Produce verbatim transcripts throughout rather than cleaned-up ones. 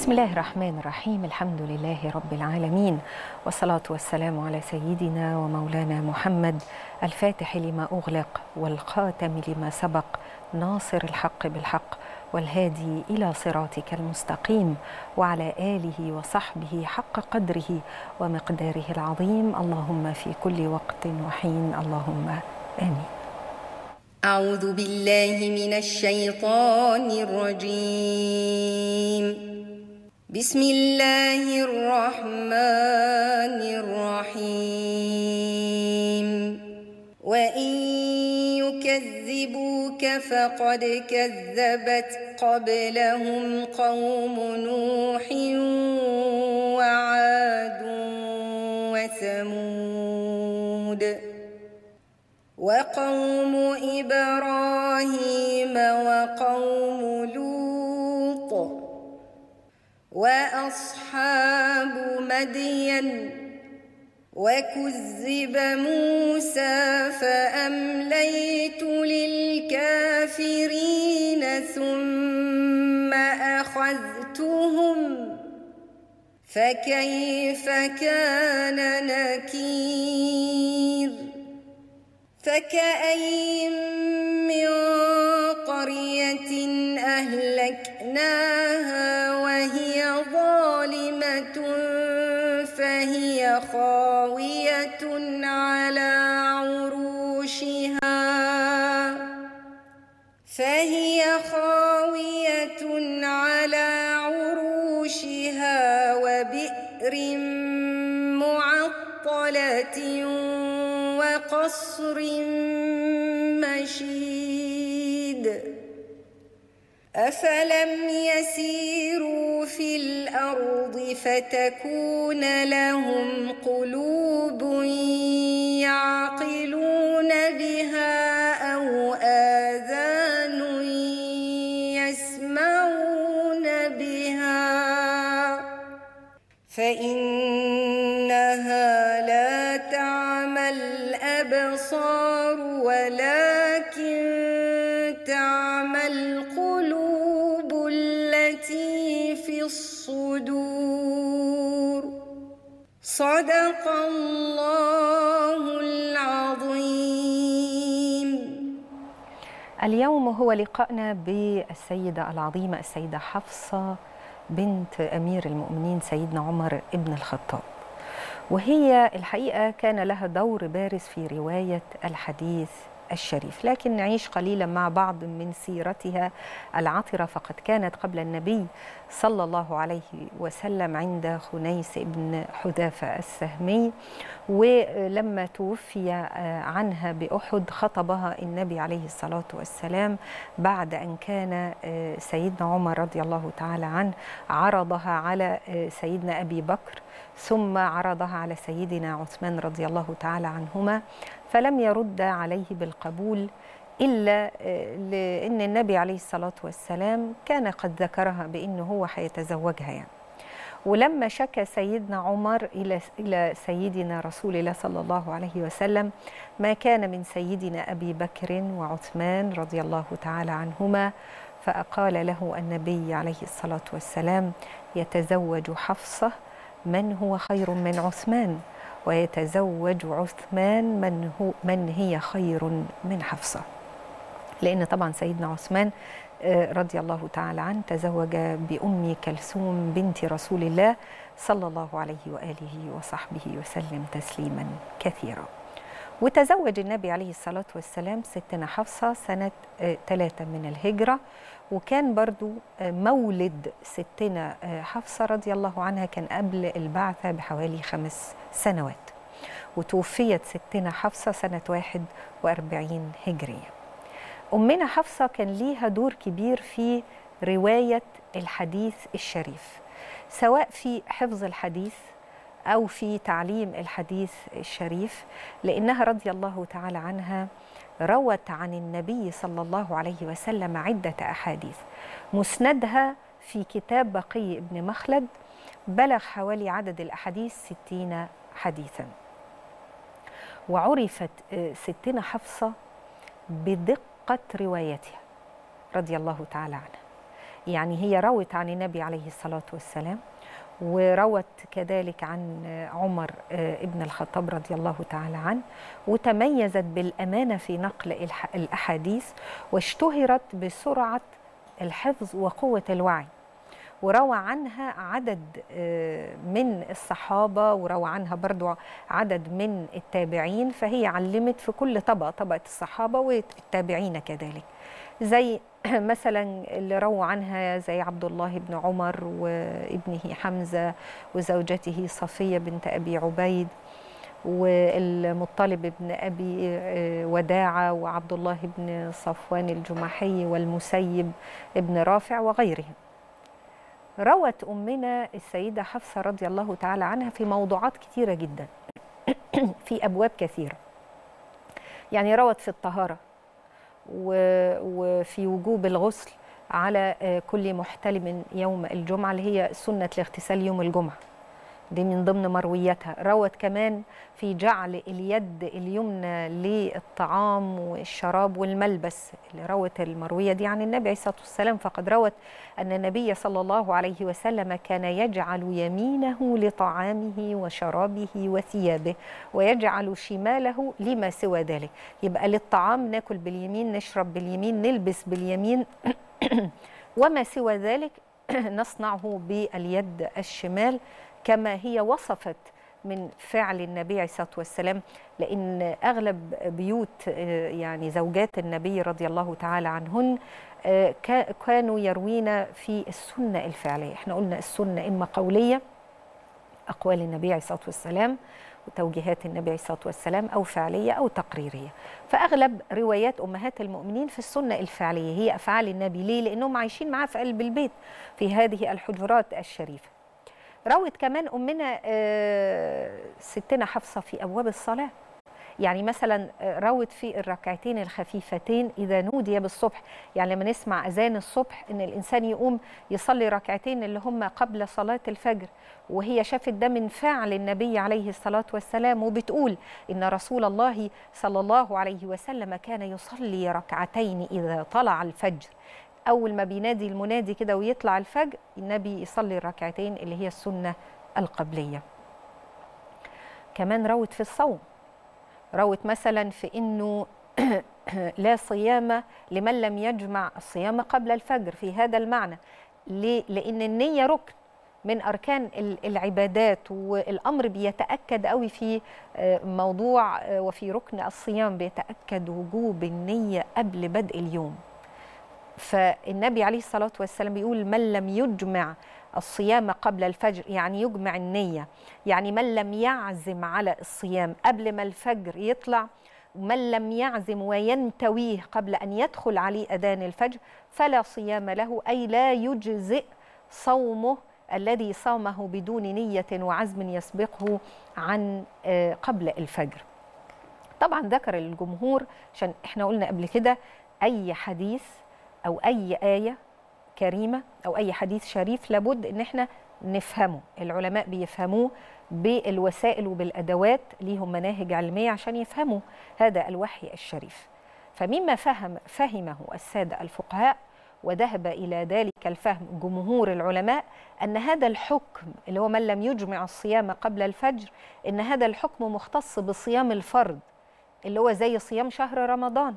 بسم الله الرحمن الرحيم. الحمد لله رب العالمين، والصلاة والسلام على سيدنا ومولانا محمد الفاتح لما أغلق والخاتم لما سبق، ناصر الحق بالحق والهادي إلى صراطك المستقيم، وعلى آله وصحبه حق قدره ومقداره العظيم، اللهم في كل وقت وحين، اللهم آمين. أعوذ بالله من الشيطان الرجيم. بسم الله الرحمن الرحيم. وإن يكذبوك فقد كذبت قبلهم قوم نوح وعاد وثمود وقوم إبراهيم وقوم لوط وأصحاب مدين، وكذب موسى فأمليت للكافرين ثم أخذتهم، فكيف كان نكير. فكأي من قرية أهلكناها وهي ظالمة فهي خاوية على عروشها فهي خاوية على عروشها وبئر معطلة وقصر مشيد. أفلم يسيروا في الأرض فتكون لهم قلوب يعقلون بها أو آذان يسمعون بها، فإنها لا تعمى الأبصار ولكن تعمى القلوب التي في الصدور. صدق الله العظيم. اليوم هو لقائنا بالسيدة العظيمة السيدة حفصة بنت أمير المؤمنين سيدنا عمر ابن الخطاب، وهي الحقيقة كان لها دور بارز في رواية الحديث الشريف، لكن نعيش قليلا مع بعض من سيرتها العطرة. فقد كانت قبل النبي صلى الله عليه وسلم عند خنيس بن حذافة السهمي، ولما توفي عنها بأحد خطبها النبي عليه الصلاة والسلام بعد أن كان سيدنا عمر رضي الله تعالى عنه عرضها على سيدنا أبي بكر، ثم عرضها على سيدنا عثمان رضي الله تعالى عنهما، فلم يرد عليه بالقبول إلا لأن النبي عليه الصلاة والسلام كان قد ذكرها بأنه هو هيتزوجها يعني. ولما شكى سيدنا عمر إلى سيدنا رسول الله صلى الله عليه وسلم ما كان من سيدنا أبي بكر وعثمان رضي الله تعالى عنهما، فأقال له النبي عليه الصلاة والسلام: يتزوج حفصة من هو خير من عثمان، ويتزوج عثمان من هو من هي خير من حفصة. لأن طبعا سيدنا عثمان رضي الله تعالى عنه تزوج بأم كلثوم بنت رسول الله صلى الله عليه وآله وصحبه وسلم تسليما كثيرا. وتزوج النبي عليه الصلاة والسلام ستنا حفصة سنة ثلاثة من الهجرة، وكان برضو مولد ستنا حفصة رضي الله عنها كان قبل البعثة بحوالي خمس سنوات، وتوفيت ستنا حفصة سنة واحد وأربعين هجرية. أمنا حفصة كان ليها دور كبير في رواية الحديث الشريف، سواء في حفظ الحديث أو في تعليم الحديث الشريف، لأنها رضي الله تعالى عنها روت عن النبي صلى الله عليه وسلم عدة أحاديث، مسندها في كتاب بقي ابن مخلد بلغ حوالي عدد الأحاديث ستين حديثا. وعرفت ستنا حفصة بدقة روايتها رضي الله تعالى عنها، يعني هي روت عن النبي عليه الصلاة والسلام، وروت كذلك عن عمر ابن الخطاب رضي الله تعالى عنه، وتميزت بالأمانة في نقل الأحاديث، واشتهرت بسرعة الحفظ وقوة الوعي، وروى عنها عدد من الصحابة، وروى عنها برضو عدد من التابعين، فهي علمت في كل طبقة، طبقة الصحابة والتابعين كذلك، زي مثلا اللي روى عنها زي عبد الله بن عمر وابنه حمزة وزوجته صفية بنت أبي عبيد والمطلب بن أبي وداعة وعبد الله بن صفوان الجمحي والمسيب بن رافع وغيرهم. روت أمنا السيدة حفصة رضي الله تعالى عنها في موضوعات كثيرة جدا في أبواب كثيرة، يعني روت في الطهارة وفي وجوب الغسل على كل محتلم يوم الجمعة اللي هي سنة الاغتسال يوم الجمعة، دي من ضمن مروياتها. روت كمان في جعل اليد اليمنى للطعام والشراب والملبس، اللي روت المروية دي عن النبي عليه الصلاة والسلام، فقد روت أن النبي صلى الله عليه وسلم كان يجعل يمينه لطعامه وشرابه وثيابه، ويجعل شماله لما سوى ذلك. يبقى للطعام ناكل باليمين، نشرب باليمين، نلبس باليمين، وما سوى ذلك نصنعه باليد الشمال، كما هي وصفت من فعل النبي عليه الصلاة والسلام، لأن أغلب بيوت يعني زوجات النبي رضي الله تعالى عنهن كانوا يروين في السنة الفعلية. احنا قلنا السنة إما قولية، أقوال النبي عليه الصلاة والسلام وتوجيهات النبي عليه الصلاة والسلام، أو فعلية أو تقريرية، فأغلب روايات أمهات المؤمنين في السنة الفعلية، هي أفعال النبي. ليه؟ لأنهم عايشين معاه في قلب البيت في هذه الحجرات الشريفة. روت كمان أمنا ستنا حفصة في أبواب الصلاة، يعني مثلا روت في الركعتين الخفيفتين إذا نودي بالصبح، يعني لما نسمع أذان الصبح إن الإنسان يقوم يصلي ركعتين اللي هم قبل صلاة الفجر، وهي شافت ده من فعل النبي عليه الصلاة والسلام، وبتقول إن رسول الله صلى الله عليه وسلم كان يصلي ركعتين إذا طلع الفجر. أول ما بينادي المنادي كده ويطلع الفجر، النبي يصلي الركعتين اللي هي السنة القبلية. كمان روت في الصوم، روت مثلا في إنه لا صيام لمن لم يجمع الصيام قبل الفجر، في هذا المعنى. ليه؟ لأن النية ركن من أركان العبادات، والأمر بيتأكد قوي في موضوع وفي ركن الصيام، بيتأكد وجوب النية قبل بدء اليوم. فالنبي عليه الصلاة والسلام بيقول من لم يجمع الصيام قبل الفجر، يعني يجمع النية، يعني من لم يعزم على الصيام قبل ما الفجر يطلع، ومن لم يعزم وينتويه قبل أن يدخل عليه أذان الفجر فلا صيام له، أي لا يجزئ صومه الذي صامه بدون نية وعزم يسبقه عن قبل الفجر. طبعا ذكر الجمهور، عشان احنا قلنا قبل كده أي حديث أو أي آية كريمة أو أي حديث شريف لابد إن احنا نفهمه. العلماء بيفهموه بالوسائل وبالأدوات، ليهم مناهج علمية عشان يفهموا هذا الوحي الشريف. فمما فهم فهمه السادة الفقهاء وذهب إلى ذلك الفهم جمهور العلماء، أن هذا الحكم اللي هو من لم يجمع الصيام قبل الفجر، أن هذا الحكم مختص بصيام الفرض اللي هو زي صيام شهر رمضان،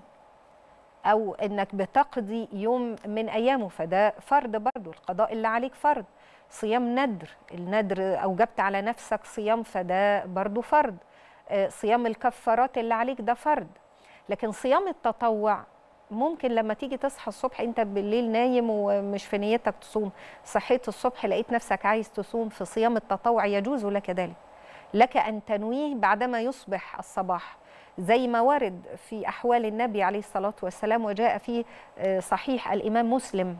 أو إنك بتقضي يوم من أيامه فده فرض، برضو القضاء اللي عليك فرض. صيام ندر، الندر أوجبت على نفسك صيام فده برضو فرض. صيام الكفارات اللي عليك ده فرض. لكن صيام التطوع ممكن لما تيجي تصحى الصبح، أنت بالليل نايم ومش في نيتك تصوم، صحيت الصبح لقيت نفسك عايز تصوم، في صيام التطوع يجوز لك ذلك، لك أن تنويه بعدما يصبح الصباح، زي ما ورد في أحوال النبي عليه الصلاة والسلام، وجاء في صحيح الإمام مسلم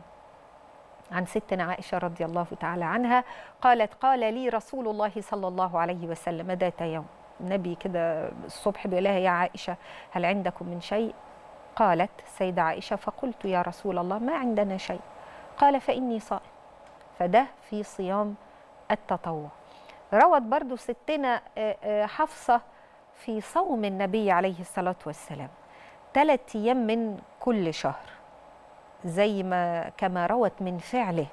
عن ستنا عائشة رضي الله تعالى عنها قالت: قال لي رسول الله صلى الله عليه وسلم ذات يوم، النبي كده الصبح بيقول لها: يا عائشة هل عندكم من شيء؟ قالت سيدة عائشة: فقلت يا رسول الله ما عندنا شيء. قال: فإني صائم. فده في صيام التطوع. روت برضو ستنا حفصة في صوم النبي عليه الصلاة والسلام ثلاثة أيام من كل شهر، زي ما كما روت من فعله.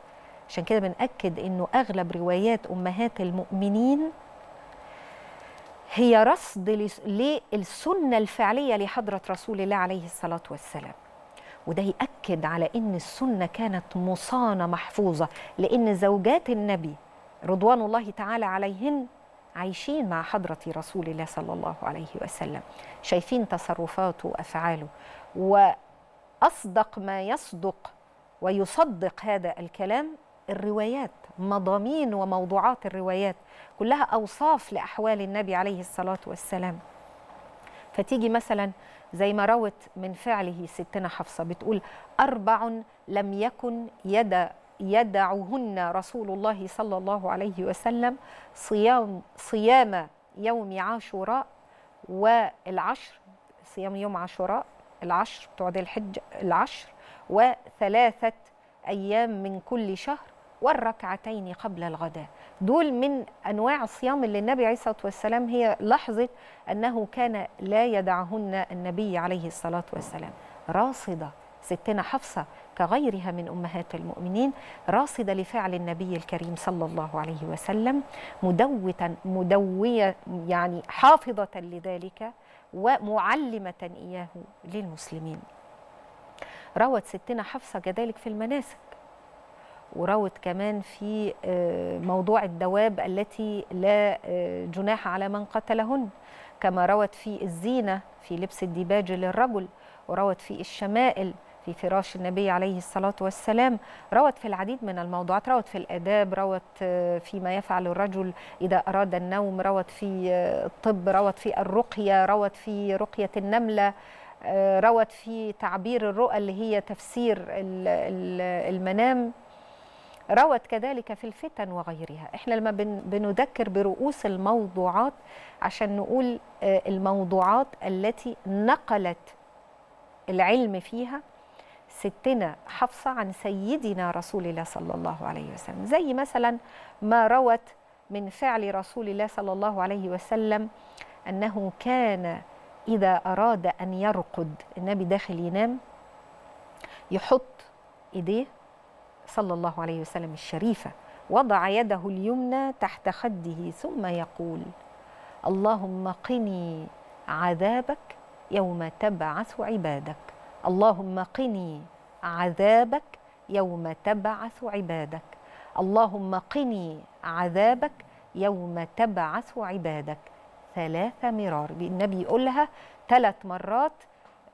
عشان كده بنأكد إنه أغلب روايات أمهات المؤمنين هي رصد للسنة الفعلية لحضرة رسول الله عليه الصلاة والسلام، وده يأكد على إن السنة كانت مصانة محفوظة، لأن زوجات النبي رضوان الله تعالى عليهن عايشين مع حضرة رسول الله صلى الله عليه وسلم، شايفين تصرفاته وأفعاله. وأصدق ما يصدق ويصدق هذا الكلام الروايات، مضامين وموضوعات الروايات كلها أوصاف لأحوال النبي عليه الصلاة والسلام. فتيجي مثلا زي ما روت من فعله ستنا حفصة بتقول: أربع لم يكن يد يدعهن رسول الله صلى الله عليه وسلم صيام صيام يوم عاشوراء والعشر، صيام يوم عاشوراء العشر بتوع ذي الحجة العشر، وثلاثة أيام من كل شهر، والركعتين قبل الغداء. دول من أنواع الصيام اللي النبي عليه الصلاة والسلام هي لحظة أنه كان لا يدعهن النبي عليه الصلاة والسلام. راصدة ستنا حفصة كغيرها من أمهات المؤمنين راصدة لفعل النبي الكريم صلى الله عليه وسلم، مدوّة مدوية يعني حافظة لذلك ومعلمة إياه للمسلمين. روت ستنا حفصة كذلك في المناسك، وروت كمان في موضوع الدواب التي لا جناح على من قتلهن، كما روت في الزينة في لبس الديباج للرجل، وروت في الشمائل في فراش النبي عليه الصلاة والسلام، روت في العديد من الموضوعات، روت في الآداب، روت فيما يفعل الرجل إذا أراد النوم، روت في الطب، روت في الرقية، روت في رقية النملة، روت في تعبير الرؤى اللي هي تفسير المنام، روت كذلك في الفتن وغيرها. احنا لما بنذكر برؤوس الموضوعات عشان نقول الموضوعات التي نقلت العلم فيها ستنا حفصة عن سيدنا رسول الله صلى الله عليه وسلم، زي مثلا ما روت من فعل رسول الله صلى الله عليه وسلم أنه كان إذا أراد أن يرقد، النبي داخل ينام، يحط إيديه صلى الله عليه وسلم الشريفة، وضع يده اليمنى تحت خده ثم يقول: اللهم قني عذابك يوم تبعث عبادك، اللهم قني عذابك يوم تبعث عبادك، اللهم قني عذابك يوم تبعث عبادك، ثلاث مرار. النبي يقولها ثلاث مرات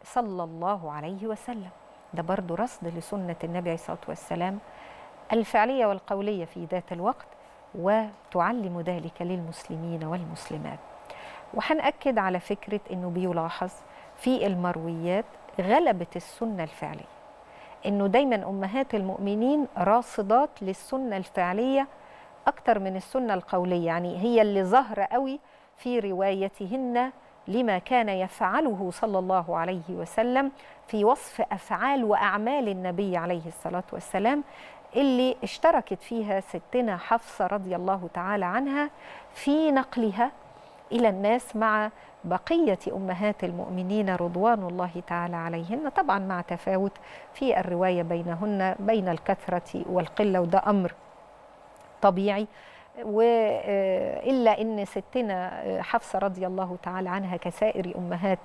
صلى الله عليه وسلم. ده برضو رصد لسنة النبي عليه الصلاة والسلام الفعلية والقولية في ذات الوقت، وتعلم ذلك للمسلمين والمسلمات. وهنأكد على فكرة أنه بيلاحظ في المرويات غلبة السنة الفعلية، أنه دايما أمهات المؤمنين راصدات للسنة الفعلية أكتر من السنة القولية، يعني هي اللي ظاهرة قوي في روايتهن لما كان يفعله صلى الله عليه وسلم في وصف أفعال وأعمال النبي عليه الصلاة والسلام، اللي اشتركت فيها ستنا حفصة رضي الله تعالى عنها في نقلها إلى الناس مع بقية أمهات المؤمنين رضوان الله تعالى عليهن، طبعا مع تفاوت في الرواية بينهن بين الكثرة والقلة، وده أمر طبيعي. وإلا أن ستنا حفصة رضي الله تعالى عنها كسائر أمهات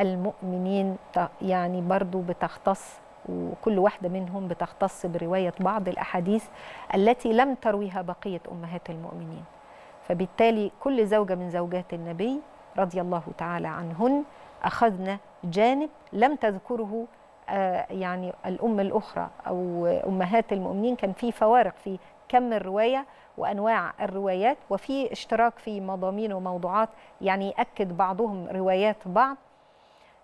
المؤمنين يعني برضو بتختص، وكل واحدة منهم بتختص برواية بعض الأحاديث التي لم ترويها بقية أمهات المؤمنين، فبالتالي كل زوجة من زوجات النبي رضي الله تعالى عنهن أخذنا جانب لم تذكره يعني الأم الأخرى أو أمهات المؤمنين. كان في فوارق في كم الرواية وأنواع الروايات، وفي اشتراك في مضامين وموضوعات، يعني يأكد بعضهم روايات بعض.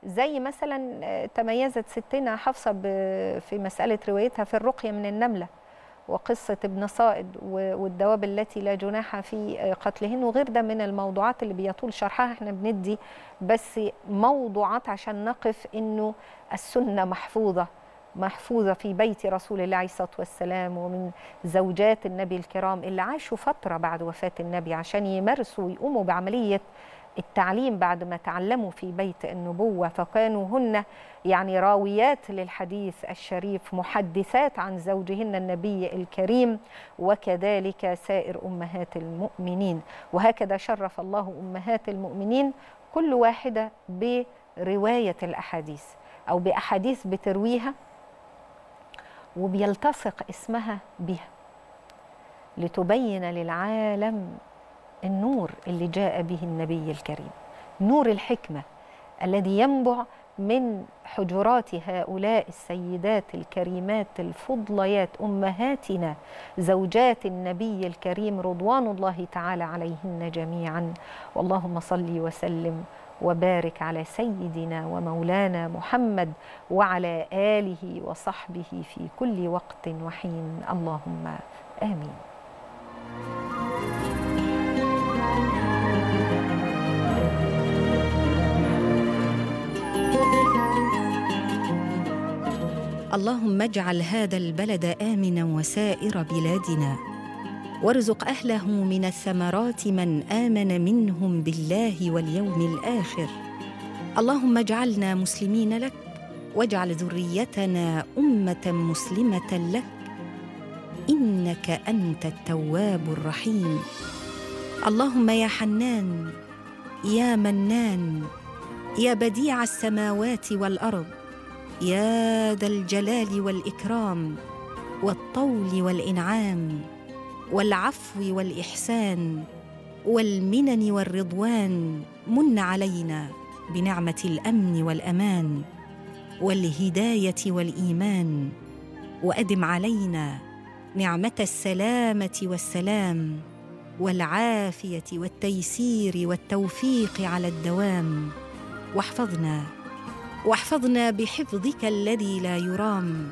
زي مثلا تميزت ستنا حفصة في مسألة روايتها في الرقية من النملة، وقصة ابن صائد، والدواب التي لا جناح في قتلهن، وغير ده من الموضوعات اللي بيطول شرحها. احنا بندي بس موضوعات عشان نقف انه السنة محفوظة، محفوظة في بيت رسول الله عليه الصلاة والسلام، ومن زوجات النبي الكرام اللي عاشوا فترة بعد وفاة النبي عشان يمارسوا ويقوموا بعملية التعليم بعد ما تعلموا في بيت النبوة، فكانوا هن يعني راويات للحديث الشريف، محدثات عن زوجهن النبي الكريم، وكذلك سائر أمهات المؤمنين. وهكذا شرف الله أمهات المؤمنين كل واحدة برواية الأحاديث أو بأحاديث بترويها وبيلتصق اسمها بها، لتبين للعالم النور اللي جاء به النبي الكريم، نور الحكمة الذي ينبع من حجرات هؤلاء السيدات الكريمات الفضليات أمهاتنا زوجات النبي الكريم رضوان الله تعالى عليهن جميعا. واللهم صل وسلم وبارك على سيدنا ومولانا محمد وعلى آله وصحبه في كل وقت وحين، اللهم آمين. اللهم اجعل هذا البلد آمنا وسائر بلادنا، وارزق أهله من الثمرات من آمن منهم بالله واليوم الآخر. اللهم اجعلنا مسلمين لك، واجعل ذريتنا أمة مسلمة لك، إنك أنت التواب الرحيم. اللهم يا حنان يا منان يا بديع السماوات والأرض، يا ذا الجلال والإكرام والطول والإنعام والعفو والإحسان والمنن والرضوان، من علينا بنعمة الأمن والأمان والهداية والإيمان، وأدم علينا نعمة السلامة والسلام والعافية والتيسير والتوفيق على الدوام، واحفظنا واحفظنا بحفظك الذي لا يرام،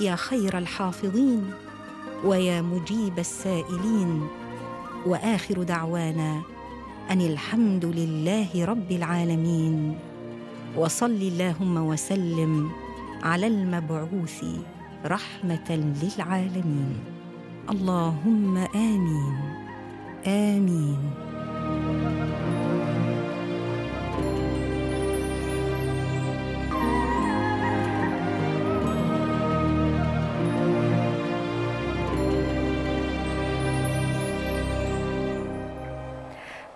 يا خير الحافظين ويا مجيب السائلين. وآخر دعوانا أن الحمد لله رب العالمين. وصل اللهم وسلم على المبعوث رحمة للعالمين، اللهم آمين آمين.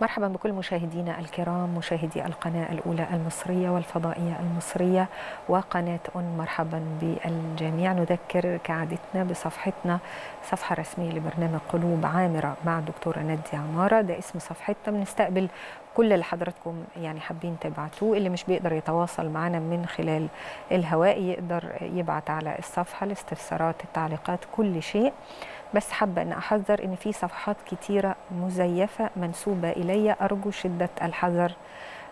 مرحبا بكل مشاهدينا الكرام، مشاهدي القناة الأولى المصرية والفضائية المصرية وقناة أون، مرحبا بالجميع. نذكر كعادتنا بصفحتنا، صفحة رسمية لبرنامج قلوب عامرة مع الدكتورة نادية عمارة، ده اسم صفحتنا. بنستقبل كل اللي حضراتكم يعني حابين تبعتوه، اللي مش بيقدر يتواصل معنا من خلال الهواء يقدر يبعت على الصفحة، الاستفسارات، التعليقات، كل شيء. بس حابه ان احذر ان في صفحات كتيره مزيفه منسوبه الي، ارجو شده الحذر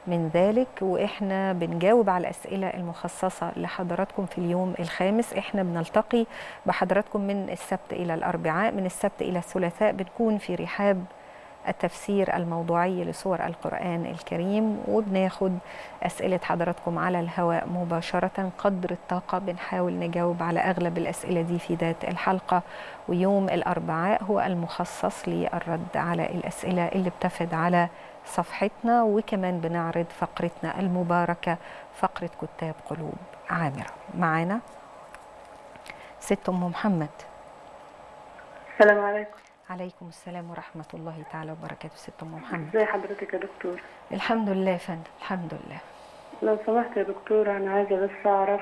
من ذلك. واحنا بنجاوب على الاسئله المخصصه لحضراتكم في اليوم الخامس. احنا بنلتقي بحضراتكم من السبت الى الاربعاء، من السبت الى الثلاثاء بنكون في رحاب التفسير الموضوعي لسور القرآن الكريم، وبناخد أسئلة حضراتكم على الهواء مباشرة قدر الطاقة، بنحاول نجاوب على أغلب الأسئلة دي في ذات الحلقة. ويوم الأربعاء هو المخصص للرد على الأسئلة اللي بتفد على صفحتنا، وكمان بنعرض فقرتنا المباركة، فقرة كتاب قلوب عامرة. معانا ست أم محمد. السلام عليكم. عليكم السلام ورحمة الله تعالى وبركاته. ست أم محمد، ازي حضرتك يا دكتور؟ الحمد لله يا فندم، الحمد لله. لو سمحت يا دكتور، أنا عايزة بس أعرف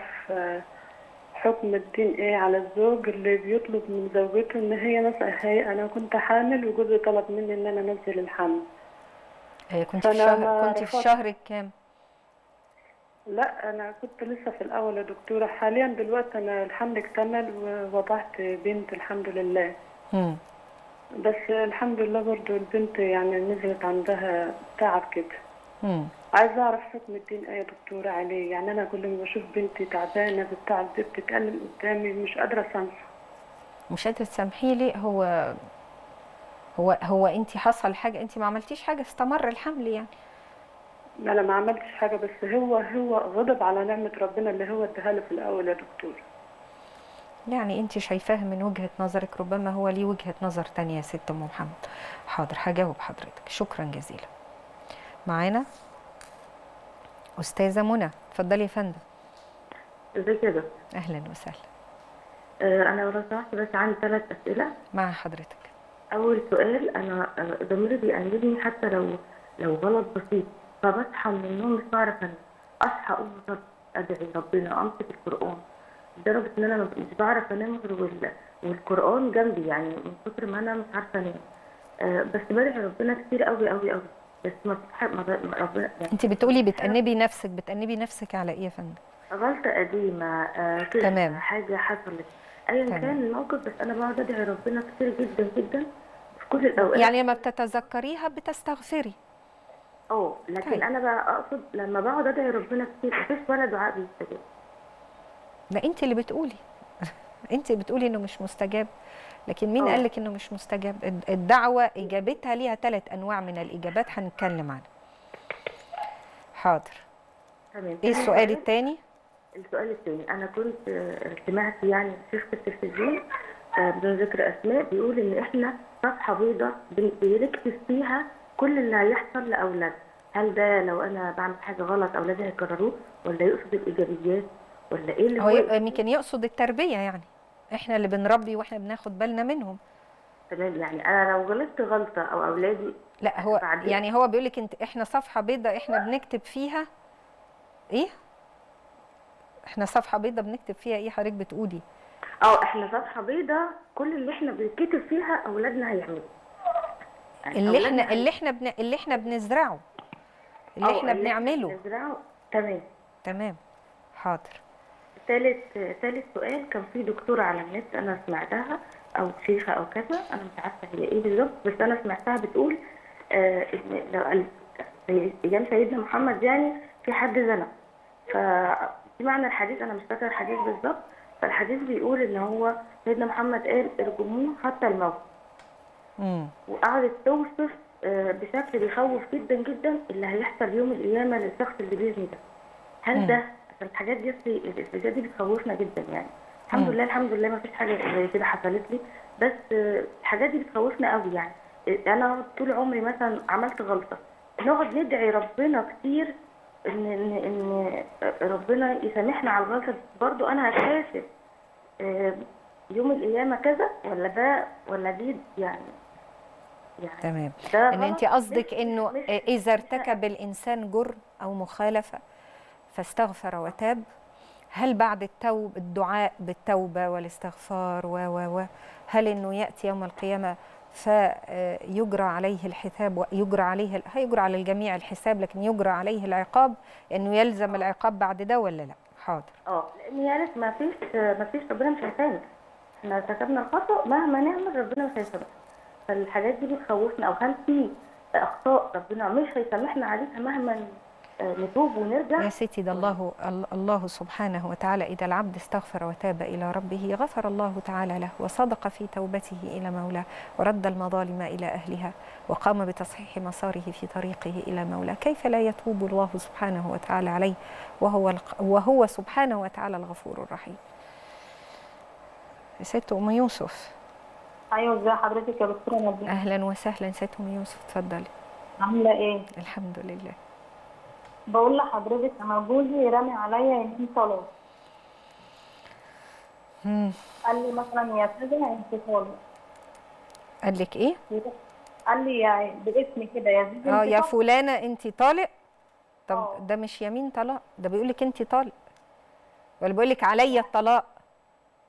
حكم الدين إيه على الزوج اللي بيطلب من زوجته إن هي مثلا، هي أنا كنت حامل وجوزي طلب مني إن أنا أنزل الحمل. هي كنت في شهر كنت في الشهر الكام؟ لا أنا كنت لسه في الأول يا دكتورة، حاليا دلوقتي أنا الحمل اكتمل ووضعت بنت الحمد لله. امم بس الحمد لله برضو البنت يعني نزلت عندها تعب كده. امم عايزه اعرف حكم الدين ايه يا دكتوره عليه؟ يعني انا كل ما بشوف بنتي تعبانه بالتعب ده بتتألم قدامي، مش قادره اسامحها. مش قادره تسامحي لي؟ هو هو هو انت حصل حاجه؟ انت ما عملتيش حاجه، استمر الحمل يعني. انا ما عملتش حاجه، بس هو هو غضب على نعمه ربنا اللي هو اداها له في الاول يا دكتوره. يعني انت شايفاها من وجهة نظرك، ربما هو ليه وجهة نظر تانية يا ست ام محمد. حاضر، هجاوب حضرتك. شكرا جزيلا. معانا أستاذة منى. اتفضلي يا فندم. ازيك يا دكتور؟ أهلا وسهلا. أه أنا ولو سمحت بس عندي ثلاث أسئلة مع حضرتك. أول سؤال، أنا ضميري بيأنبني حتى لو لو غلط بسيط، فبصحى من النوم مش بعرف أصحى أقول طب أدعي ربنا أمسك القرآن، لدرجة إن أنا مش بعرف أنام غير والقرآن جنبي، يعني من كتر ما أنا مش عارفة أنام. أه بس بدعي ربنا كتير أوي أوي أوي، بس ما ما ربنا. أنت بتقولي بتأنبي نفسك، بتأنبي نفسك على إيه يا فندم؟ غلطة قديمة آه كده، تمام، حاجة حصلت أيا كان الموقف، بس أنا بقعد أدعي ربنا كتير جدا جدا في كل الأوقات. يعني لما بتتذكريها بتستغفري؟ أه لكن طيب. أنا بقى أقصد لما بقعد أدعي ربنا كتير مفيش ولا دعاء بيستجاب. ده أنت اللي بتقولي أنت بتقولي إنه مش مستجاب، لكن مين أوه. قالك إنه مش مستجاب؟ الدعوة إجابتها ليها ثلاث أنواع من الإجابات هنتكلم عنها. حاضر، تمام. إيه السؤال الثاني؟ السؤال الثاني، أنا كنت سمعت يعني شفت التلفزيون بدون ذكر أسماء بيقول إن إحنا صفحة بيضاء بنكتب فيها كل اللي هيحصل لأولادنا، هل ده لو أنا بعمل حاجة غلط أولادي هيكرروه ولا يقصد الإيجابيات ولا إيه اللي هو يمكن يقصد التربية، يعني إحنا اللي بنربي وإحنا بناخد بالنا منهم. تمام، يعني أنا لو غلطت غلطة أو أولادي لا هو بعدين. يعني هو بيقول لك أنت إحنا صفحة بيضاء إحنا بنكتب فيها إيه؟ احنا صفحه بيضه بنكتب فيها ايه حضرتك بتقولي؟ اه احنا صفحه بيضه كل اللي احنا بنكتب فيها اولادنا هيعملوه، يعني اللي, اللي احنا اللي احنا بن... اللي احنا بنزرعه اللي احنا بنعمله بنزرعه. تمام تمام حاضر. ثالث ثالث سؤال، كان في دكتوره على النت انا سمعتها او شيخه او كذا انا مش عارفه هي ايه بالظبط، بس انا سمعتها بتقول آه ان لو ايام سيدنا محمد يعني في حد زنى، ف معنى الحديث انا مش فاكره الحديث بالظبط، فالحديث بيقول ان هو سيدنا محمد قال ارجموه حتى الموت. امم وقعدت توصف بشكل بيخوف جدا جدا اللي هيحصل يوم القيامه للشخص اللي بيزني ده. هل مم. ده الحاجات دي بجد بتخوفنا جدا، يعني الحمد مم. لله الحمد لله ما فيش حاجه زي كده حصلت لي، بس الحاجات دي بتخوفنا قوي. يعني انا طول عمري مثلا عملت غلطه نقعد ندعي ربنا كتير إن إن إن ربنا يسامحنا على الغلطة، برضو أنا هتحاسب يوم القيامة كذا ولا ده ولا دي، يعني يعني تمام. إن أنت قصدك إنه إذا ارتكب الإنسان جرم أو مخالفة فاستغفر وتاب، هل بعد التوب الدعاء بالتوبة والاستغفار و و و هل إنه يأتي يوم القيامة فيجرى عليه الحساب ويجرى عليه هيجرى على الجميع الحساب، لكن يجرى عليه العقاب، انه يلزم العقاب بعد ده ولا لا؟ حاضر. اه لان يا ما فيش ما فيش ربنا مش هيسامح، احنا ارتكبنا الخطأ مهما نعمل ربنا مش هيسامحنا، فالحاجات دي بتخوفنا. او هل في اخطاء ربنا مش هيسامحنا عليها مهما نتوب ونرجع؟ يا ستي ده الله الله سبحانه وتعالى إذا العبد استغفر وتاب إلى ربه غفر الله تعالى له وصدق في توبته إلى مولاه ورد المظالم إلى أهلها وقام بتصحيح مساره في طريقه إلى مولاه، كيف لا يتوب الله سبحانه وتعالى عليه وهو وهو سبحانه وتعالى الغفور الرحيم. ست أم يوسف. أيوة، ازي حضرتك يا دكتورة نادية؟ أهلا وسهلا ست أم يوسف، اتفضلي. عاملة إيه؟ الحمد لله. بقول لحضرتك انا جوزي رامي عليا يمين طلاق. امم قال لي مثلا يا كذا انت طالق. قال لك ايه؟ قال لي يعني باسم كده يا زيزي اه يا فلانه انت طالق. طب أوه. ده مش يمين طلاق، ده بيقول لك انت طالق ولا بيقول لك عليا الطلاق؟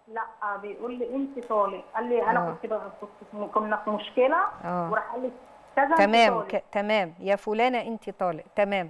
لا بيقول لي انت طالق. قال لي انا أوه. كنت كنا في مشكله أوه. وراح قال لي كذا. تمام ك... تمام يا فلانه انت طالق. تمام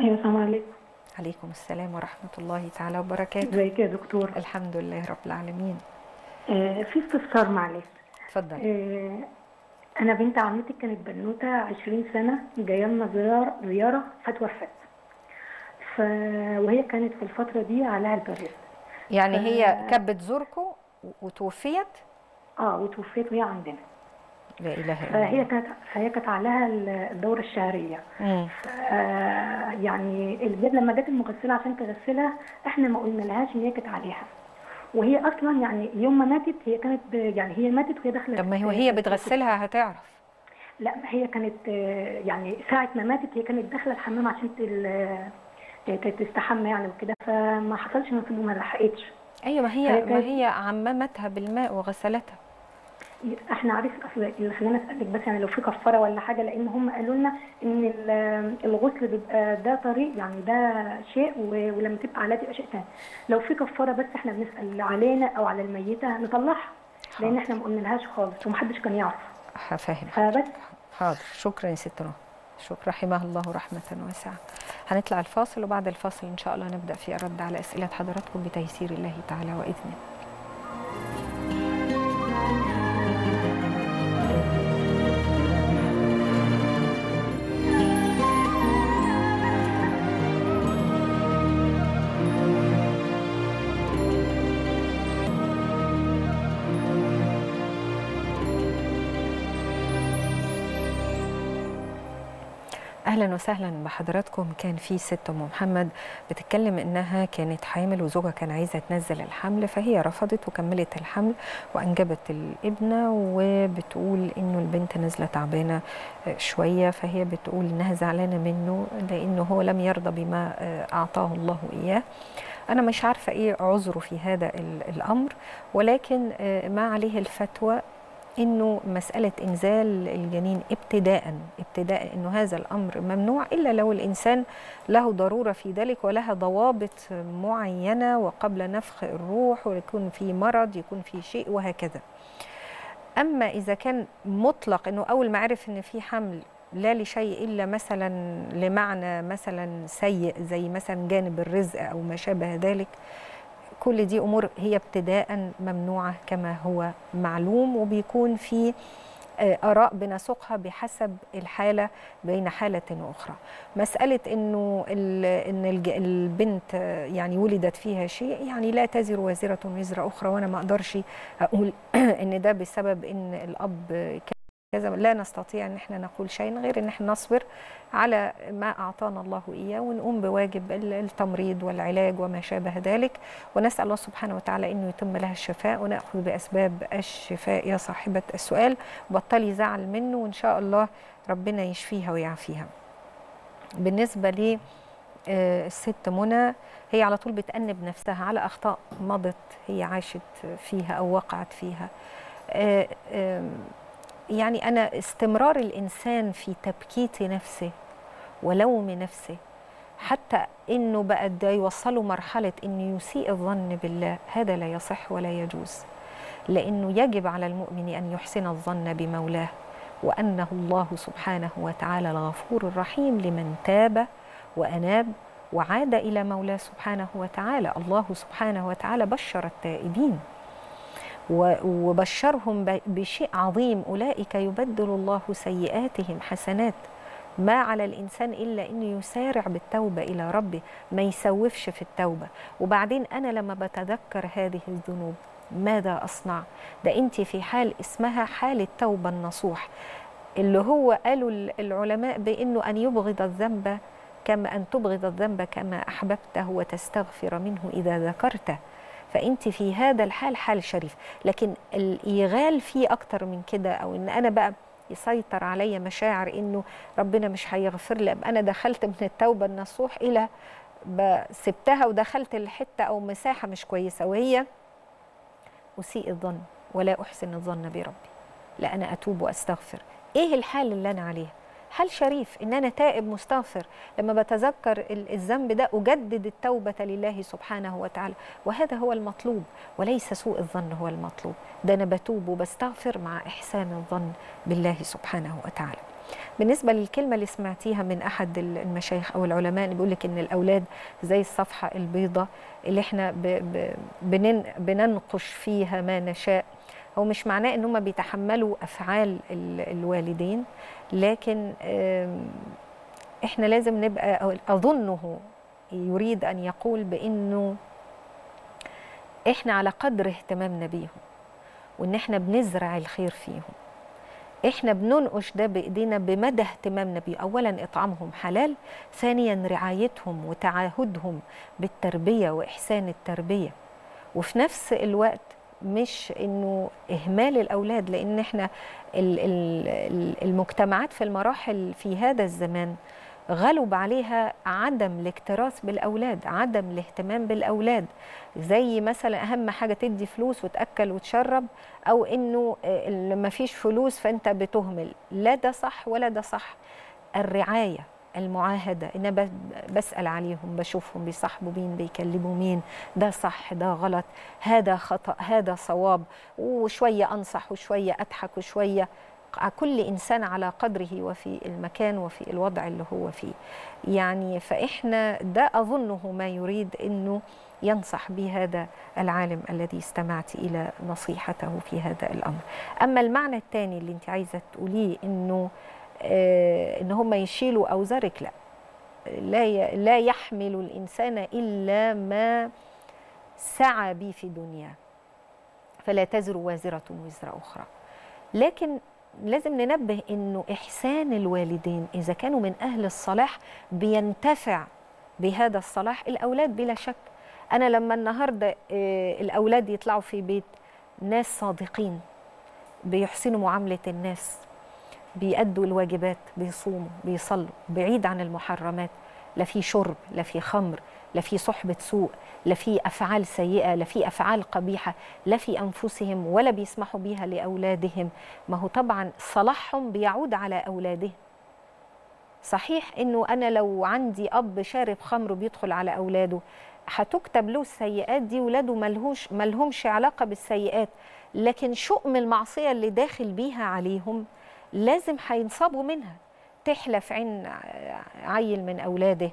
ايوه السلام عليكم. عليكم السلام ورحمه الله تعالى وبركاته. ازيك يا دكتور؟ الحمد لله رب العالمين. آه في استفسار معلش. اتفضلي. آه انا بنت عمتي كانت بنوته عشرين سنه جايه لنا زياره زياره فتوفت، ف وهي كانت في الفتره دي عليها الباريس. يعني ف... هي كانت بتزوركم وتوفيت؟ اه وتوفيت وهي عندنا. لا اله الا الله. فهي كانت فهي كانت عليها الدوره الشهريه. امم يعني البنت لما جت المغسله عشان تغسلها احنا ما قلنالهاش ان هي كانت عليها. وهي اصلا يعني يوم ما ماتت هي كانت يعني هي ماتت وهي داخله. طب ما هو هي بتغسلها هتعرف. لا ما هي كانت يعني ساعه ما ماتت هي كانت داخله الحمام عشان تستحمى يعني وكده، فما حصلش نصيب وما لحقتش. ايوه ما هي ما هي عممتها بالماء وغسلتها. احنا عارف اصلا اللي خلاني اسالك بس يعني لو في كفاره ولا حاجه، لان هم قالوا لنا ان الغسل بيبقى ده طريق يعني ده شيء ولما تبقى عليها تبقى شيء ثاني. لو في كفاره بس احنا بنسال علينا او على الميته نطلعها، لان احنا ما قلنالهاش خالص ومحدش كان يعرف. فاهم. فبس حاضر، شكرا يا ست نور، شكرا رحمها الله رحمه واسعه. هنطلع الفاصل وبعد الفاصل ان شاء الله نبدا في الرد على اسئله حضراتكم بتيسير الله تعالى واذنه. اهلا وسهلا بحضراتكم. كان في ست ام محمد بتتكلم انها كانت حامل وزوجها كان عايزه تنزل الحمل، فهي رفضت وكملت الحمل وانجبت الابنه، وبتقول انه البنت نازله تعبانه شويه، فهي بتقول انها زعلانه منه لانه هو لم يرضى بما اعطاه الله اياه. انا مش عارفه ايه عذره في هذا الامر، ولكن ما عليه الفتوى إنه مسألة إنزال الجنين ابتداء ابتداء إنه هذا الأمر ممنوع، إلا لو الإنسان له ضرورة في ذلك ولها ضوابط معينة، وقبل نفخ الروح ويكون في مرض يكون في شيء وهكذا. أما إذا كان مطلق إنه أول ما عرف إن في حمل لا لشيء إلا مثلا لمعنى مثلا سيء زي مثلا جانب الرزق أو ما شابه ذلك، كل دي أمور هي ابتداء ممنوعة كما هو معلوم، وبيكون في آراء بنسقها بحسب الحالة بين حالة وأخرى. مسألة إنه إن البنت يعني ولدت فيها شيء، يعني لا تزر وازرة وزر أخرى، وأنا ما أقدرش أقول إن ده بسبب إن الأب كذا، لا نستطيع إن إحنا نقول شيء غير إن إحنا نصبر على ما أعطانا الله إياه، ونقوم بواجب التمريض والعلاج وما شابه ذلك، ونسأل الله سبحانه وتعالى أنه يتم لها الشفاء، ونأخذ بأسباب الشفاء يا صاحبة السؤال، بطلي زعل منه وإن شاء الله ربنا يشفيها ويعافيها. بالنسبة لي الست منى، هي على طول بتأنب نفسها على أخطاء مضت هي عاشت فيها أو وقعت فيها. يعني أنا استمرار الإنسان في تبكيت نفسه ولوم نفسه حتى إنه بقى ده يوصله مرحلة إنه يسيء الظن بالله، هذا لا يصح ولا يجوز، لأنه يجب على المؤمن أن يحسن الظن بمولاه، وأنه الله سبحانه وتعالى الغفور الرحيم لمن تاب وأناب وعاد إلى مولاه سبحانه وتعالى. الله سبحانه وتعالى بشر التائبين وبشرهم بشيء عظيم، أولئك يبدل الله سيئاتهم حسنات. ما على الإنسان إلا أنه يسارع بالتوبة إلى ربه، ما يسوفش في التوبة. وبعدين أنا لما بتذكر هذه الذنوب ماذا أصنع؟ ده أنت في حال اسمها حال التوبة النصوح، اللي هو قالوا العلماء بأنه أن يبغض الذنب كما أن تبغض الذنب كما أحببته وتستغفر منه إذا ذكرته، فانت في هذا الحال حال شريف. لكن الايغال فيه اكتر من كده، او ان انا بقى يسيطر عليا مشاعر انه ربنا مش هيغفر لي، انا دخلت من التوبه النصوح الى سبتها ودخلت الحته او مساحه مش كويسه، وهي اسيء الظن ولا احسن الظن بربي، لا انا اتوب واستغفر. ايه الحال اللي انا عليها؟ حال شريف، ان انا تائب مستغفر، لما بتذكر الذنب ده اجدد التوبه لله سبحانه وتعالى، وهذا هو المطلوب، وليس سوء الظن هو المطلوب. ده انا بتوب وبستغفر مع احسان الظن بالله سبحانه وتعالى. بالنسبه للكلمه اللي سمعتيها من احد المشايخ او العلماء اللي بيقول لك ان الاولاد زي الصفحه البيضاء اللي احنا بننقش فيها ما نشاء، هو مش معناه ان هم بيتحملوا افعال الوالدين، لكن احنا لازم نبقى، اظنه يريد ان يقول بانه احنا على قدر اهتمامنا بيهم وان احنا بنزرع الخير فيهم، احنا بننقش ده بايدينا بمدى اهتمامنا بيه. اولا اطعامهم حلال، ثانيا رعايتهم وتعهدهم بالتربيه واحسان التربيه، وفي نفس الوقت مش انه اهمال الاولاد، لان احنا المجتمعات في المراحل في هذا الزمان غلب عليها عدم الاكتراث بالاولاد، عدم الاهتمام بالاولاد، زي مثلا اهم حاجه تدي فلوس وتاكل وتشرب، او انه لما فيش فلوس فانت بتهمل. لا ده صح ولا ده صح. الرعايه، المعاهده، انا بسال عليهم، بشوفهم، بيصاحبوا مين، بيكلموا مين، ده صح ده غلط، هذا خطا هذا صواب، وشويه انصح وشويه اضحك وشويه، كل إنسان على قدره وفي المكان وفي الوضع اللي هو فيه. يعني فإحنا ده أظنه ما يريد أنه ينصح به هذا العالم الذي استمعت إلى نصيحته في هذا الأمر. أما المعنى الثاني اللي أنت عايزة تقوليه أنه آه إن هم يشيلوا أوزارك، لا لا لا يحمل الإنسان إلا ما سعى به في دنياه، فلا تزر وازرة وزر أخرى. لكن لازم ننبه أنه إحسان الوالدين إذا كانوا من أهل الصلاح بينتفع بهذا الصلاح الأولاد بلا شك. أنا لما النهاردة الأولاد يطلعوا في بيت ناس صادقين، بيحسنوا معاملة الناس، بيأدوا الواجبات، بيصوموا، بيصلوا، بعيد عن المحرمات، لا في شرب، لا في خمر، لا في صحبة سوء، لا في أفعال سيئة، لا في أفعال قبيحة، لا في أنفسهم ولا بيسمحوا بيها لأولادهم. ما هو طبعا صلاحهم بيعود على أولادهم. صحيح أنه أنا لو عندي أب شارب خمر بيدخل على أولاده هتكتب له السيئات دي، ولاده ملهوش ملهمش علاقة بالسيئات، لكن شؤم المعصية اللي داخل بيها عليهم لازم هينصابوا منها. تحلف عين عيل من أولاده،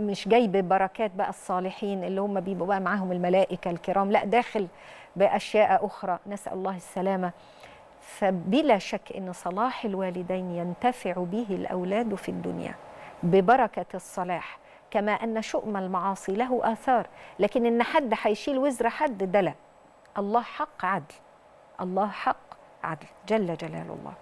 مش جايب بركات بقى الصالحين اللي هم بيبقوا بقى معاهم الملائكة الكرام، لا داخل بأشياء أخرى، نسأل الله السلامة. فبلا شك إن صلاح الوالدين ينتفع به الأولاد في الدنيا ببركة الصلاح، كما أن شؤم المعاصي له آثار. لكن إن حد هيشيل وزر حد ده لا، الله حق عدل، الله حق عدل جل جلاله الله.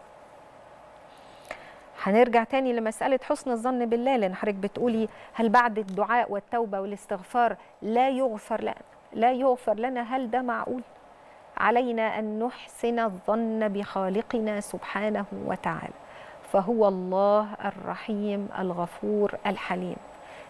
هنرجع تاني لمسألة حسن الظن بالله، لأن حضرتك بتقولي هل بعد الدعاء والتوبة والاستغفار لا يغفر لنا؟ لا يغفر لنا، هل ده معقول؟ علينا أن نحسن الظن بخالقنا سبحانه وتعالى، فهو الله الرحيم الغفور الحليم،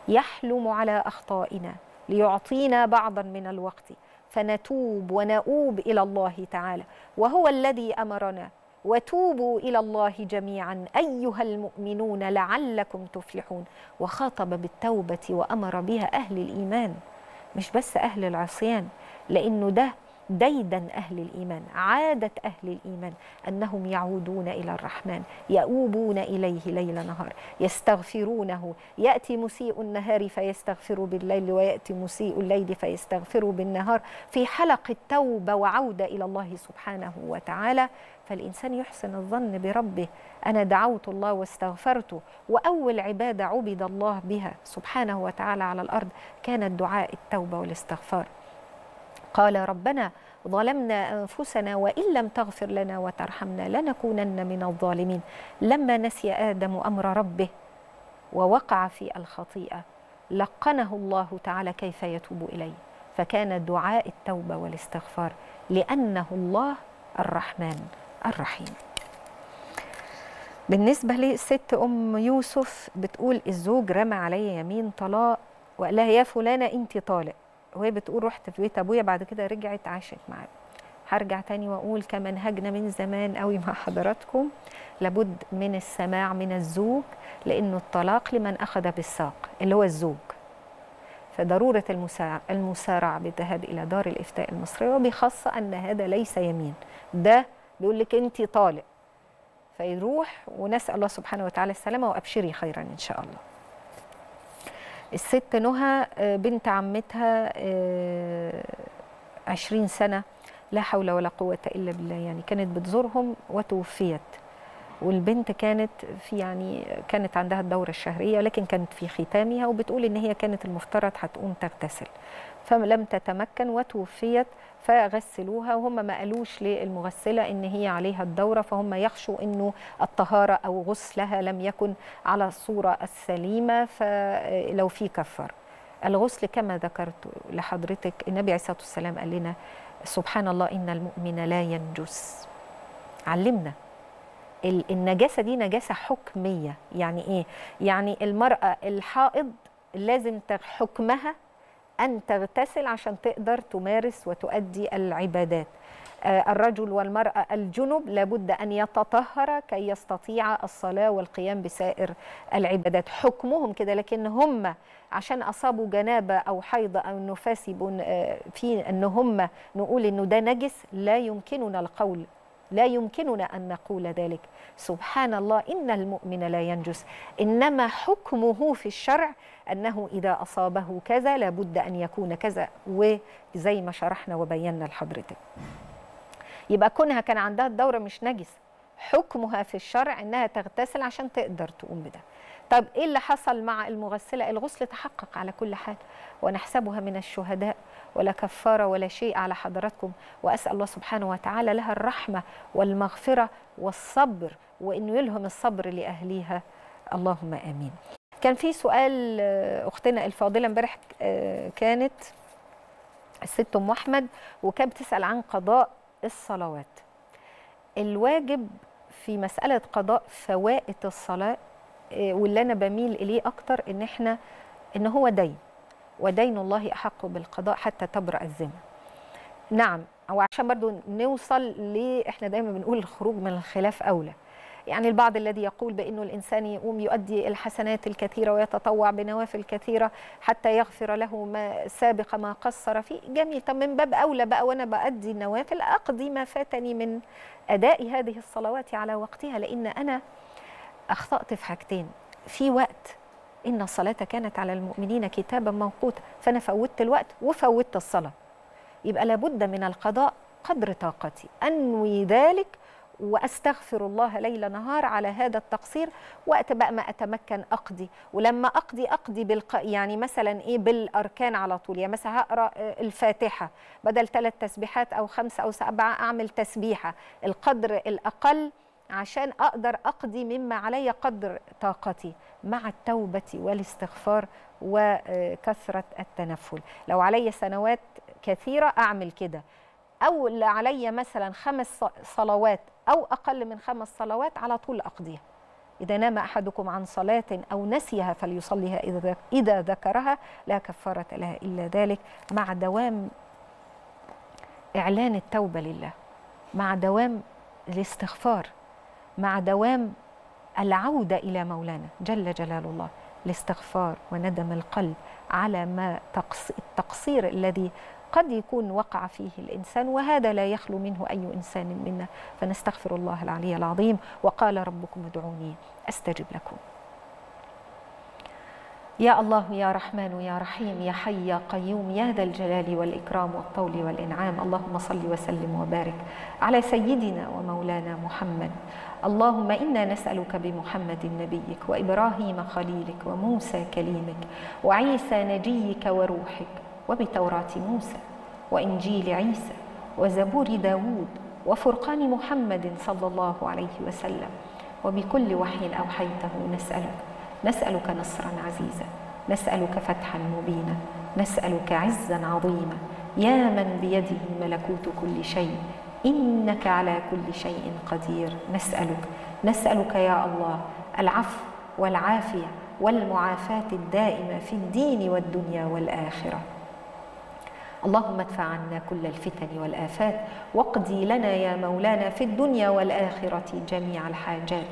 يحلم على أخطائنا ليعطينا بعضا من الوقت فنتوب ونؤوب إلى الله تعالى، وهو الذي أمرنا وتوبوا إلى الله جميعا أيها المؤمنون لعلكم تفلحون. وخاطب بالتوبة وأمر بها أهل الإيمان، مش بس أهل العصيان، لأنه ده ديدا أهل الإيمان، عادة أهل الإيمان أنهم يعودون إلى الرحمن، يؤوبون إليه ليل نهار، يستغفرونه. يأتي مسيء النهار فيستغفر بالليل، ويأتي مسيء الليل فيستغفر بالنهار، في حلقة توبة وعودة إلى الله سبحانه وتعالى. فالإنسان يحسن الظن بربه، أنا دعوت الله واستغفرته. وأول عبادة عبد الله بها سبحانه وتعالى على الأرض كان الدعاء التوبة والاستغفار. قال ربنا ظلمنا أنفسنا وإن لم تغفر لنا وترحمنا لنكونن من الظالمين، لما نسي آدم أمر ربه ووقع في الخطيئة لقنه الله تعالى كيف يتوب إليه، فكان دعاء التوبة والاستغفار، لأنه الله الرحمن الرحيم. بالنسبة للست أم يوسف بتقول الزوج رمى علي يمين طلاق وقال لها يا فلانة أنت طالق، وهي بتقول رحت في بيت أبويا، بعد كده رجعت عاشت معاه. هرجع تاني وأقول كمنهجنا من زمان قوي مع حضراتكم، لابد من السماع من الزوج، لأنه الطلاق لمن أخذ بالساق اللي هو الزوج، فضرورة المسارعة بالذهاب إلى دار الإفتاء المصرية، وبخاصة أن هذا ليس يمين، ده بيقول لك أنت طالق، فيروح، ونسأل الله سبحانه وتعالى السلامة، وأبشري خيرا إن شاء الله. الست نهى بنت عمتها عشرين سنة لا حول ولا قوة إلا بالله. يعني كانت بتزورهم وتوفيت، والبنت كانت في يعني كانت عندها الدورة الشهرية، لكن كانت في ختامها، وبتقول إن هي كانت المفترض هتقوم تغتسل فلم تتمكن وتوفيت، فغسلوها وهم ما قالوش للمغسلة إن هي عليها الدورة، فهم يخشوا إنه الطهارة أو غسلها لم يكن على الصورة السليمة، فلو في كفر. الغسل كما ذكرت لحضرتك النبي عليه الصلاة والسلام قال لنا سبحان الله إن المؤمن لا ينجس، علمنا النجاسة دي نجاسة حكمية. يعني إيه؟ يعني المرأة الحائض لازم حكمها أن تغتسل عشان تقدر تمارس وتؤدي العبادات. الرجل والمرأة الجنب لابد أن يتطهر كي يستطيع الصلاة والقيام بسائر العبادات، حكمهم كده. لكن هم عشان أصابوا جنابة أو حيض أو نفاس في أن هم نقول أنه ده نجس، لا يمكننا القول، لا يمكننا أن نقول ذلك. سبحان الله إن المؤمن لا ينجس، إنما حكمه في الشرع أنه إذا أصابه كذا لابد أن يكون كذا، وزي ما شرحنا وبينا لحضرتك. يبقى كونها كان عندها الدورة مش نجس، حكمها في الشرع أنها تغتسل عشان تقدر تقوم بده. طب إيه اللي حصل مع المغسلة؟ الغسل تحقق على كل حال، ونحسبها من الشهداء ولا كفارة ولا شيء على حضراتكم، وأسأل الله سبحانه وتعالى لها الرحمة والمغفرة والصبر، وإنه يلهم الصبر لأهليها، اللهم آمين. كان في سؤال أختنا الفاضلة امبارح، كانت الست أم أحمد وكانت بتسأل عن قضاء الصلوات. الواجب في مسألة قضاء فوائت الصلاة، واللي أنا بميل إليه أكتر إن إحنا إن هو دين، ودين الله أحق بالقضاء حتى تبرأ الذمة. نعم، وعشان برضو نوصل ليه إحنا دايما بنقول الخروج من الخلاف أولى. يعني البعض الذي يقول بأنه الإنسان يقوم يؤدي الحسنات الكثيرة ويتطوع بنوافل كثيرة حتى يغفر له ما سابق ما قصر فيه، جميل. طب من باب أولى بقى وأنا بأدي النوافل أقضي ما فاتني من أداء هذه الصلوات على وقتها، لأن أنا أخطأت في حاجتين. في وقت إن الصلاة كانت على المؤمنين كتابا موقوتا، فأنا فوتت الوقت وفوتت الصلاة، يبقى لابد من القضاء قدر طاقتي، أنوي ذلك وأستغفر الله ليل نهار على هذا التقصير. وقت بقى ما أتمكن أقضي، ولما أقضي أقضي بالق... يعني مثلا إيه بالأركان على طول. يعني مثلا هقرأ الفاتحة بدل ثلاث تسبيحات أو خمسة أو سبعة، أعمل تسبيحة القدر الأقل عشان أقدر أقضي مما علي قدر طاقتي، مع التوبة والاستغفار وكثرة التنفل. لو علي سنوات كثيرة أعمل كده، أو اللي علي مثلا خمس صلوات أو أقل من خمس صلوات على طول أقضيها. إذا نام أحدكم عن صلاة أو نسيها فليصليها إذا ذكرها لا كفارة لها إلا ذلك، مع دوام إعلان التوبة لله، مع دوام الاستغفار، مع دوام العودة إلى مولانا جل جلال الله، الاستغفار وندم القلب على ما التقصير الذي قد يكون وقع فيه الإنسان، وهذا لا يخلو منه أي إنسان منا، فنستغفر الله العلي العظيم. وقال ربكم ادعوني أستجب لكم. يا الله يا رحمن يا رحيم يا حي يا قيوم يا ذا الجلال والإكرام والطول والإنعام، اللهم صل وسلم وبارك على سيدنا ومولانا محمد. اللهم إنا نسألك بمحمد نبيك وإبراهيم خليلك وموسى كليمك وعيسى نجيك وروحك، وبتوراة موسى وإنجيل عيسى وزبور داود وفرقان محمد صلى الله عليه وسلم، وبكل وحي أوحيته نسألك نسألك نصرا عزيزا، نسألك فتحا مبينا، نسألك عزا عظيما، يا من بيده ملكوت كل شيء إنك على كل شيء قدير. نسألك نسألك يا الله العفو والعافية والمعافاة الدائمة في الدين والدنيا والآخرة. اللهم ادفع عنا كل الفتن والآفات، واقضي لنا يا مولانا في الدنيا والآخرة جميع الحاجات.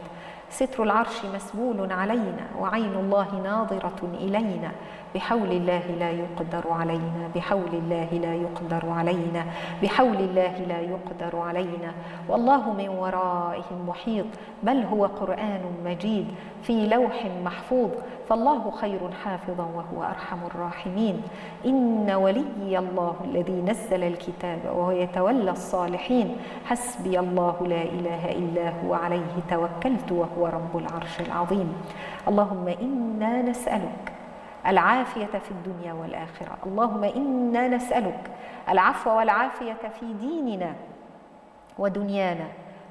ستر العرش مسبول علينا، وعين الله ناظرة إلينا، بحول الله لا يقدر علينا، بحول الله لا يقدر علينا، بحول الله لا يقدر علينا، والله من ورائهم محيط، بل هو قرآن مجيد في لوح محفوظ، فالله خير حافظا وهو أرحم الراحمين. إن وليي الله الذي نزل الكتاب وهو يتولى الصالحين، حسبي الله لا إله إلا هو عليه توكلت وهو رب العرش العظيم. اللهم إنا نسألك العافية في الدنيا والآخرة، اللهم إنا نسألك العفو والعافية في ديننا ودنيانا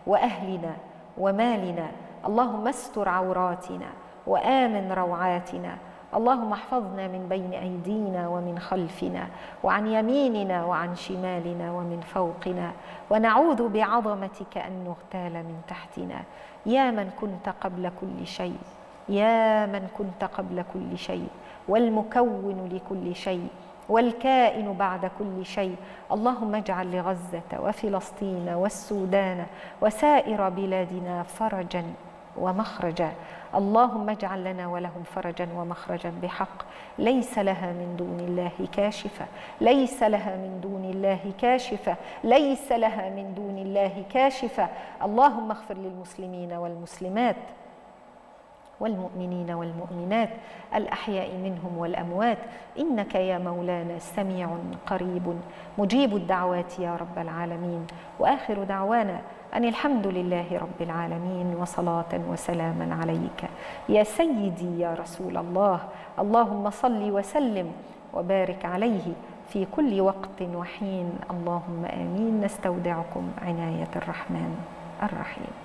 وأهلنا ومالنا، اللهم استر عوراتنا وآمن روعاتنا، اللهم احفظنا من بين أيدينا ومن خلفنا وعن يميننا وعن شمالنا ومن فوقنا، ونعوذ بعظمتك أن نغتال من تحتنا. يا من كنت قبل كل شيء، يا من كنت قبل كل شيء، والمكون لكل شيء، والكائن بعد كل شيء، اللهم اجعل لغزة وفلسطين والسودان وسائر بلادنا فرجا ومخرجا، اللهم اجعل لنا ولهم فرجا ومخرجا بحق، ليس لها من دون الله كاشفة، ليس لها من دون الله كاشفة، ليس لها من دون الله كاشفة. اللهم اغفر للمسلمين والمسلمات والمؤمنين والمؤمنات، الأحياء منهم والأموات، إنك يا مولانا سميع قريب مجيب الدعوات يا رب العالمين. وآخر دعوانا أن الحمد لله رب العالمين، وصلاة وسلاما عليك يا سيدي يا رسول الله، اللهم صل وسلم وبارك عليه في كل وقت وحين، اللهم آمين. نستودعكم عناية الرحمن الرحيم.